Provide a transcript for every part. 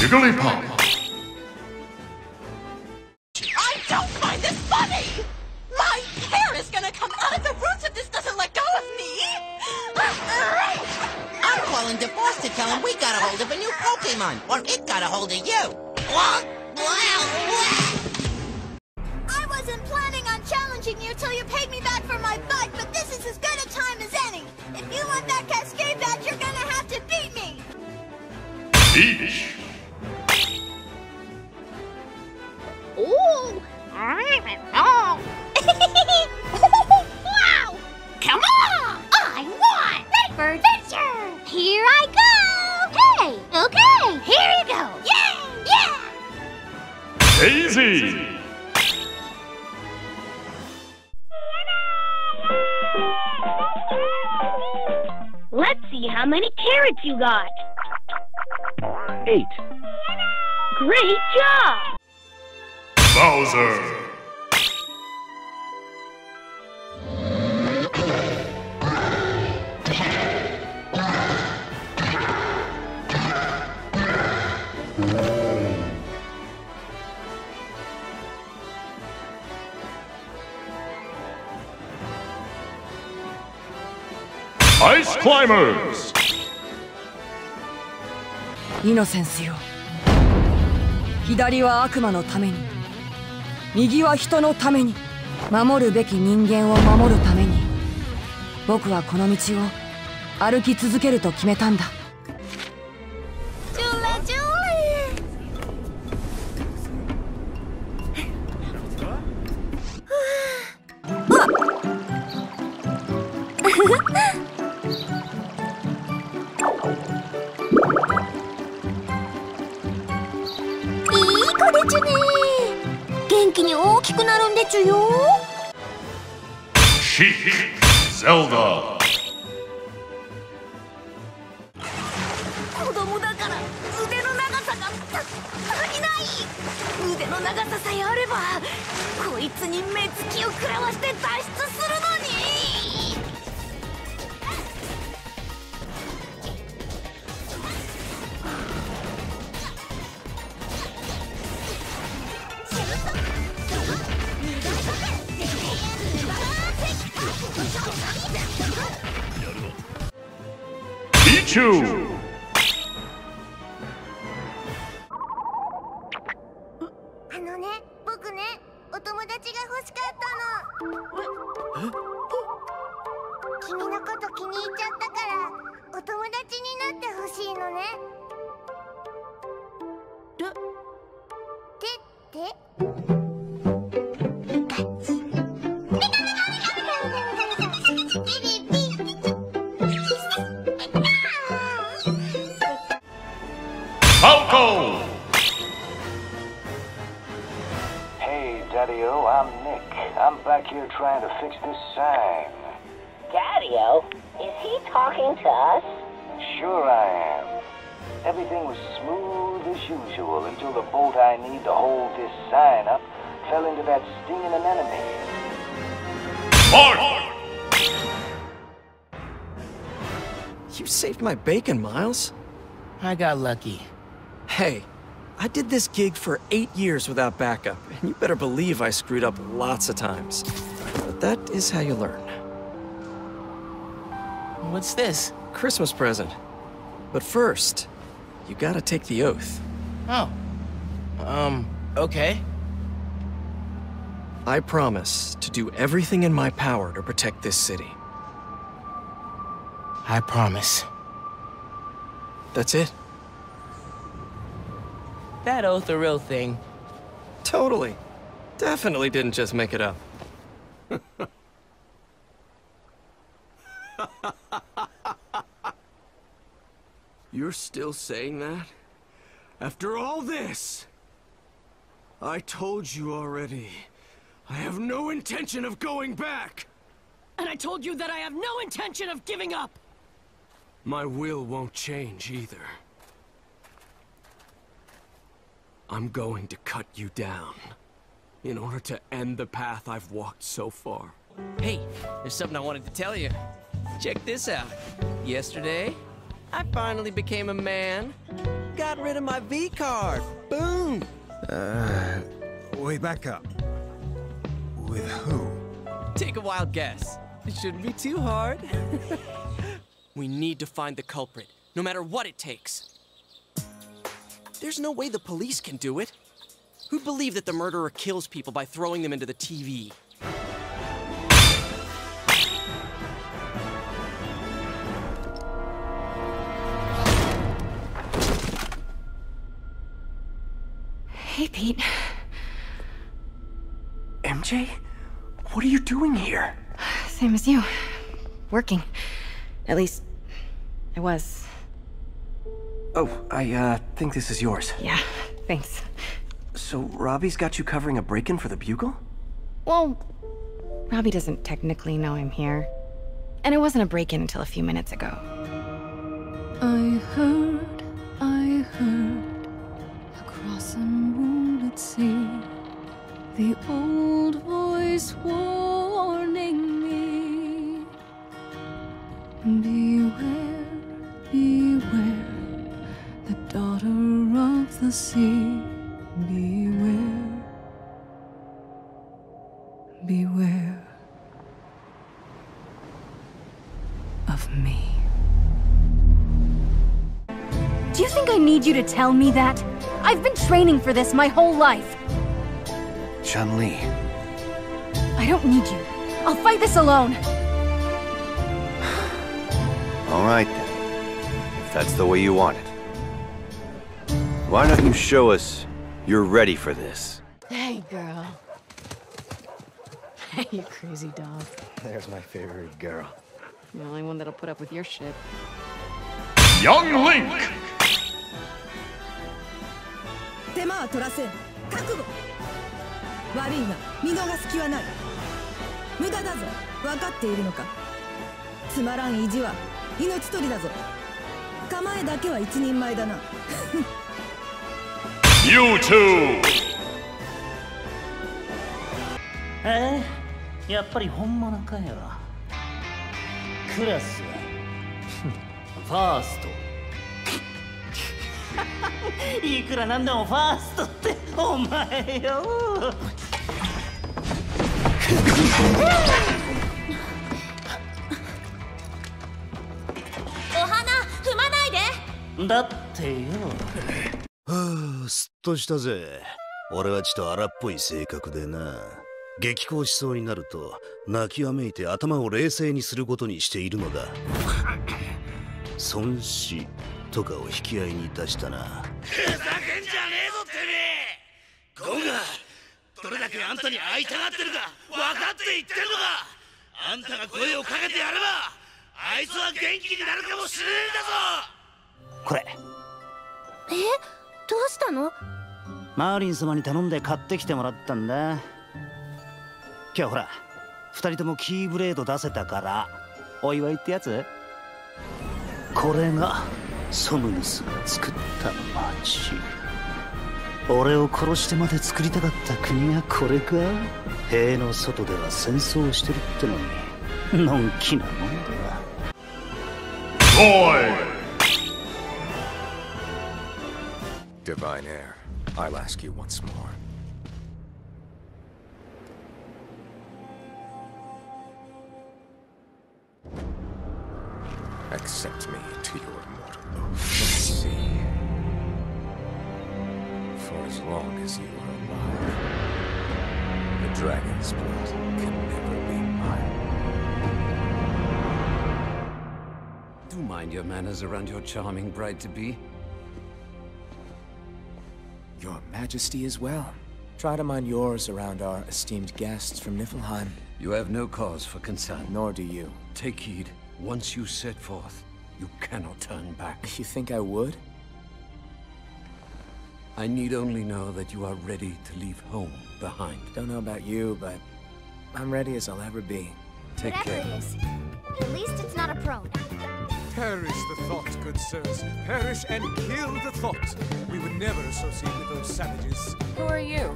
Jigglypuff. I don't find this funny! My hair is gonna come out of the roots if this doesn't let go of me! Alright! I'm calling divorce to tell him we got a hold of a new Pokémon, or it got a hold of you! I wasn't planning on challenging you till you paid me back for my butt, but this is as good a time as any! If you want that Cascade badge, you're gonna have to beat me! Beach. Ooh! Wow! Come on! I want ready for adventure! Here I go! Hey! Okay! Here you go! Yay! Yeah! Daisy! Let's see how many carrots you got. 8. Great job! Bowser! Ice Climbers! Innocence, yo. Hidari wa akuma no tame ni, migi wa hito no tame ni, mamoru beki ningen wo mamoru tame ni, boku wa kono michi wo aruki tsuzukeru to kimeta nda. Zelda. Pichu! My bacon, Miles. I got lucky. Hey, I did this gig for 8 years without backup, and you better believe I screwed up lots of times. But that is how you learn. What's this? Christmas present. But first, you gotta take the oath. Oh. Okay. I promise to do everything in my power to protect this city. I promise. That's it. That oath a real thing? Totally. Definitely didn't just make it up. You're still saying that? After all this? I told you already. I have no intention of going back. And I told you that I have no intention of giving up. My will won't change either. I'm going to cut you down in order to end the path I've walked so far. Hey, there's something I wanted to tell you. Check this out. Yesterday, I finally became a man. got rid of my V-card. Boom! Wait, back up. With who? Take a wild guess. It shouldn't be too hard. We need to find the culprit, no matter what it takes. There's no way the police can do it. Who'd believe that the murderer kills people by throwing them into the TV? Hey, Pete. MJ? What are you doing here? Same as you. Working. At least, I was. Oh, I think this is yours. Yeah, thanks. So, Robbie's got you covering a break-in for the Bugle? Well, Robbie doesn't technically know I'm here. And it wasn't a break-in until a few minutes ago. I heard, across some moonlit sea, the old voice warning me. Beware, beware, the daughter of the sea. Beware, beware of me. Do you think I need you to tell me that? I've been training for this my whole life. Chun Li. I don't need you. I'll fight this alone. All right then, if that's the way you want it. Why don't you show us you're ready for this? Hey, girl. Hey, you crazy dog. There's my favorite girl. The only one that'll put up with your shit. Young Link! You two! Eh? やっぱり本物かよ。クラスはファースト。いくらなんでもファーストってお前よ。お花踏まないで。だってよ。 はあ、すっとしたぜ。俺はちと荒っぽい性格でな。激高しそうになると泣きわめいて頭を冷静にすることにしているのだ。孫子とかを引き合いに出したな。ふざけんじゃねえぞてめえ。ゴンがどれだけあんたに会いたがってるか分かって言ってるのか。あんたが声をかけてやればあいつは元気になるかもしれねえんだぞ。これ。え？ どうしたの？マーリン様に頼んで買ってきてもらったんだ。今日ほら、二人ともキーブレード出せたからお祝いってやつ。これがソムヌスが作った街。俺を殺してまで作りたかった国がこれか。塀の外では戦争してるってのに、のんきなもんだ。おい！ Divine Heir, I'll ask you once more. Accept me to your mortal oath. Let's see. For as long as you are alive, the dragon's blood can never be mine. Do mind your manners around your charming bride-to-be. Your Majesty as well. Try to mind yours around our esteemed guests from Niflheim. You have no cause for concern. Nor do you. Take heed. Once you set forth, you cannot turn back. You think I would? I need only know that you are ready to leave home behind. Don't know about you, but I'm ready as I'll ever be. Take care. Whatever it is, at least it's not a pronoun. Perish the thought, good sirs. Perish and kill the thought. We would never associate with those savages. Who are you?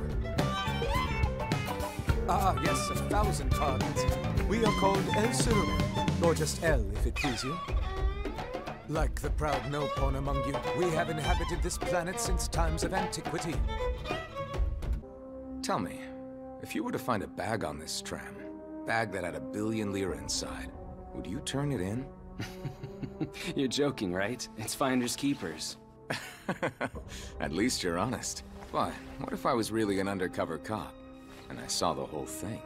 Ah, yes, a thousand pardons. We are called El-Sero, or just El, if it please you. Like the proud Nopon among you, we have inhabited this planet since times of antiquity. Tell me, if you were to find a bag on this tram, bag that had 1 billion lira inside, would you turn it in? You're joking, right? It's finders keepers. At least you're honest. Why, what if I was really an undercover cop, and I saw the whole thing?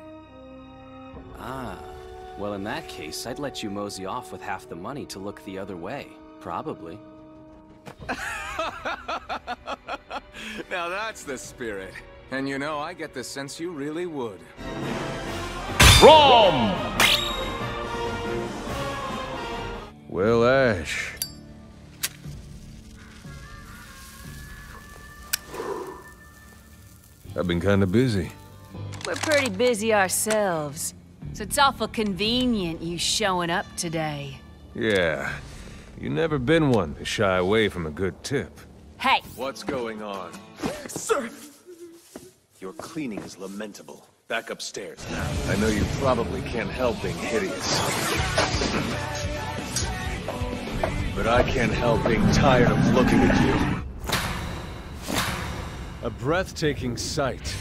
Ah, well in that case, I'd let you mosey off with half the money to look the other way, probably. Now that's the spirit. And you know, I get the sense you really would. Rom! Well, Ash. I've been kind of busy. We're pretty busy ourselves. So it's awful convenient you showing up today. Yeah. You've never been one to shy away from a good tip. Hey! What's going on? Sir! Your cleaning is lamentable. Back upstairs now. I know you probably can't help being hideous. But I can't help being tired of looking at you. A breathtaking sight.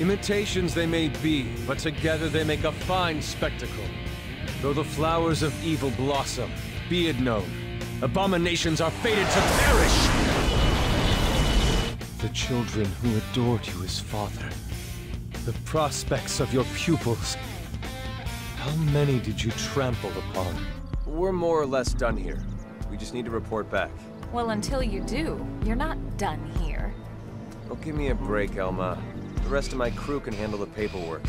Imitations they may be, but together they make a fine spectacle. Though the flowers of evil blossom, be it known, abominations are fated to perish! The children who adored you as father, the prospects of your pupils, how many did you trample upon? We're more or less done here. We just need to report back. Well, until you do, you're not done here. Oh, give me a break, Elma. The rest of my crew can handle the paperwork.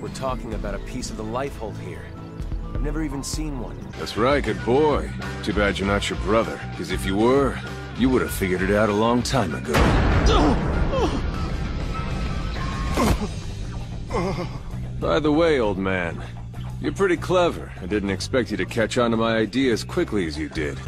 We're talking about a piece of the Lifehold here. I've never even seen one. That's right, good boy. Too bad you're not your brother, because if you were, you would have figured it out a long time ago. By the way, old man, you're pretty clever. I didn't expect you to catch on to my idea as quickly as you did.